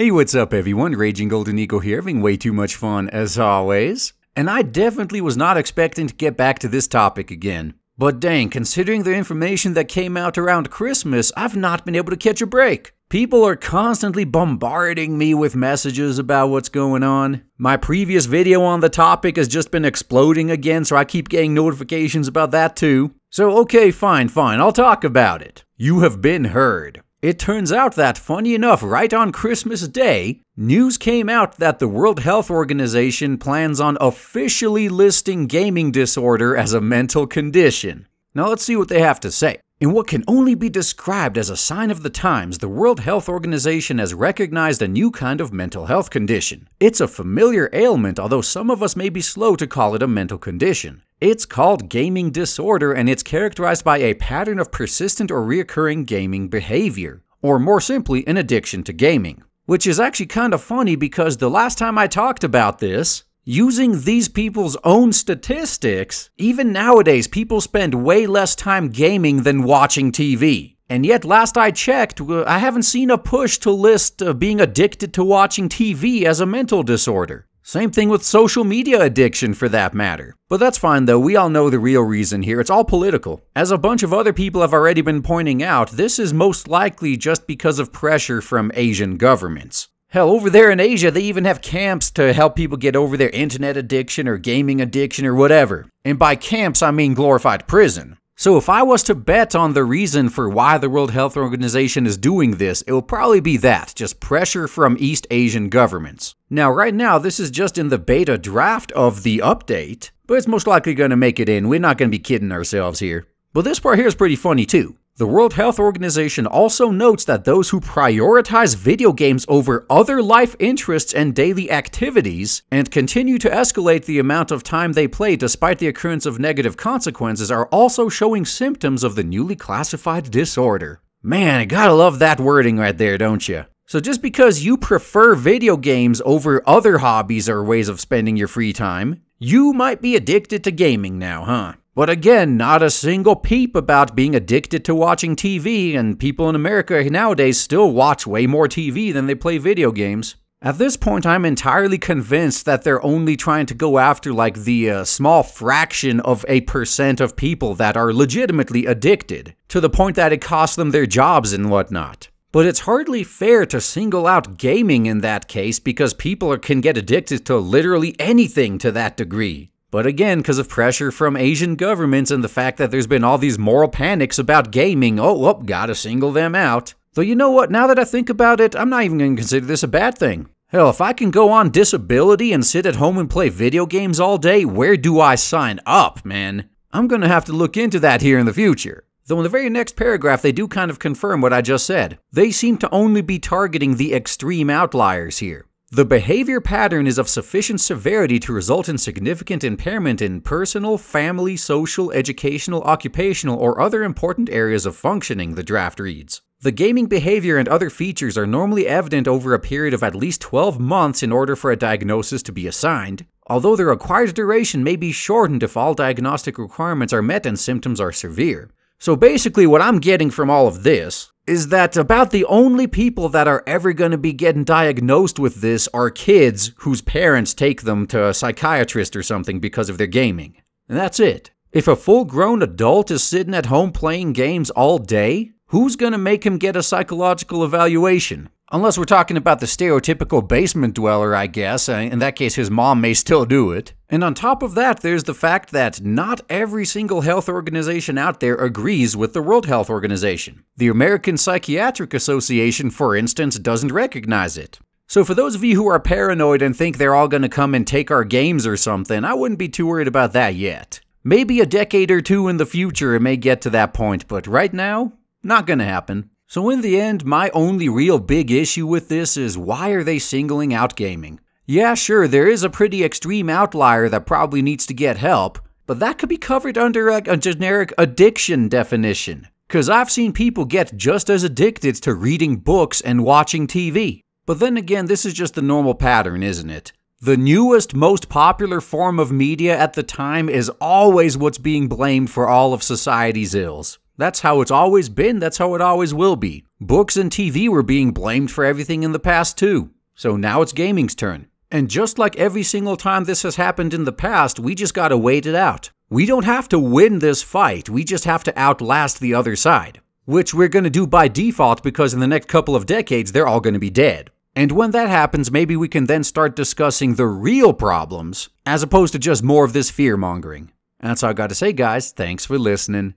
Hey, what's up everyone? Raging Golden Eagle here, having way too much fun as always. And I definitely was not expecting to get back to this topic again. But dang, considering the information that came out around Christmas, I've not been able to catch a break. People are constantly bombarding me with messages about what's going on. My previous video on the topic has just been exploding again, so I keep getting notifications about that too. So okay, fine, I'll talk about it. You have been heard. It turns out that, funny enough, right on Christmas Day, news came out that the World Health Organization plans on officially listing gaming disorder as a mental condition. Now let's see what they have to say. In what can only be described as a sign of the times, the World Health Organization has recognized a new kind of mental health condition. It's a familiar ailment, although some of us may be slow to call it a mental condition. It's called gaming disorder, and it's characterized by a pattern of persistent or recurring gaming behavior, or more simply, an addiction to gaming. Which is actually kind of funny because the last time I talked about this, using these people's own statistics, even nowadays people spend way less time gaming than watching TV. And yet last I checked, I haven't seen a push to list being addicted to watching TV as a mental disorder. Same thing with social media addiction for that matter. But that's fine though, we all know the real reason here, it's all political. As a bunch of other people have already been pointing out, this is most likely just because of pressure from Asian governments. Hell, over there in Asia, they even have camps to help people get over their internet addiction or gaming addiction or whatever. And by camps, I mean glorified prison. So if I was to bet on the reason for why the World Health Organization is doing this, it will probably be that, just pressure from East Asian governments. Now, right now, this is just in the beta draft of the update, but it's most likely going to make it in. We're not going to be kidding ourselves here. But this part here is pretty funny too. The World Health Organization also notes that those who prioritize video games over other life interests and daily activities and continue to escalate the amount of time they play despite the occurrence of negative consequences are also showing symptoms of the newly classified disorder. Man, I gotta love that wording right there, don't you? So just because you prefer video games over other hobbies or ways of spending your free time, you might be addicted to gaming now, huh? But again, not a single peep about being addicted to watching TV, and people in America nowadays still watch way more TV than they play video games. At this point, I'm entirely convinced that they're only trying to go after like the small fraction of a % of people that are legitimately addicted, to the point that it costs them their jobs and whatnot. But it's hardly fair to single out gaming in that case because people can get addicted to literally anything to that degree. But again, because of pressure from Asian governments and the fact that there's been all these moral panics about gaming, oh, gotta single them out. Though you know what, now that I think about it, I'm not even going to consider this a bad thing. Hell, if I can go on disability and sit at home and play video games all day, where do I sign up, man? I'm going to have to look into that here in the future. Though in the very next paragraph, they do kind of confirm what I just said. They seem to only be targeting the extreme outliers here. The behavior pattern is of sufficient severity to result in significant impairment in personal, family, social, educational, occupational, or other important areas of functioning, the draft reads. The gaming behavior and other features are normally evident over a period of at least 12 months in order for a diagnosis to be assigned, although the required duration may be shortened if all diagnostic requirements are met and symptoms are severe. So basically what I'm getting from all of this is that about the only people that are ever going to be getting diagnosed with this are kids whose parents take them to a psychiatrist or something because of their gaming. And that's it. If a full-grown adult is sitting at home playing games all day, who's going to make him get a psychological evaluation? Unless we're talking about the stereotypical basement dweller, I guess. In that case, his mom may still do it. And on top of that, there's the fact that not every single health organization out there agrees with the World Health Organization. The American Psychiatric Association, for instance, doesn't recognize it. So for those of you who are paranoid and think they're all going to come and take our games or something, I wouldn't be too worried about that yet. Maybe a decade or two in the future it may get to that point, but right now, not going to happen. So in the end, my only real big issue with this is why are they singling out gaming? Yeah, sure, there is a pretty extreme outlier that probably needs to get help, but that could be covered under a generic addiction definition. Because I've seen people get just as addicted to reading books and watching TV. But then again, this is just the normal pattern, isn't it? The newest, most popular form of media at the time is always what's being blamed for all of society's ills. That's how it's always been, that's how it always will be. Books and TV were being blamed for everything in the past too. So now it's gaming's turn. And just like every single time this has happened in the past, we just gotta wait it out. We don't have to win this fight, we just have to outlast the other side. Which we're gonna do by default because in the next couple of decades they're all gonna be dead. And when that happens, maybe we can then start discussing the real problems, as opposed to just more of this fear-mongering. That's all I gotta say, guys. Thanks for listening.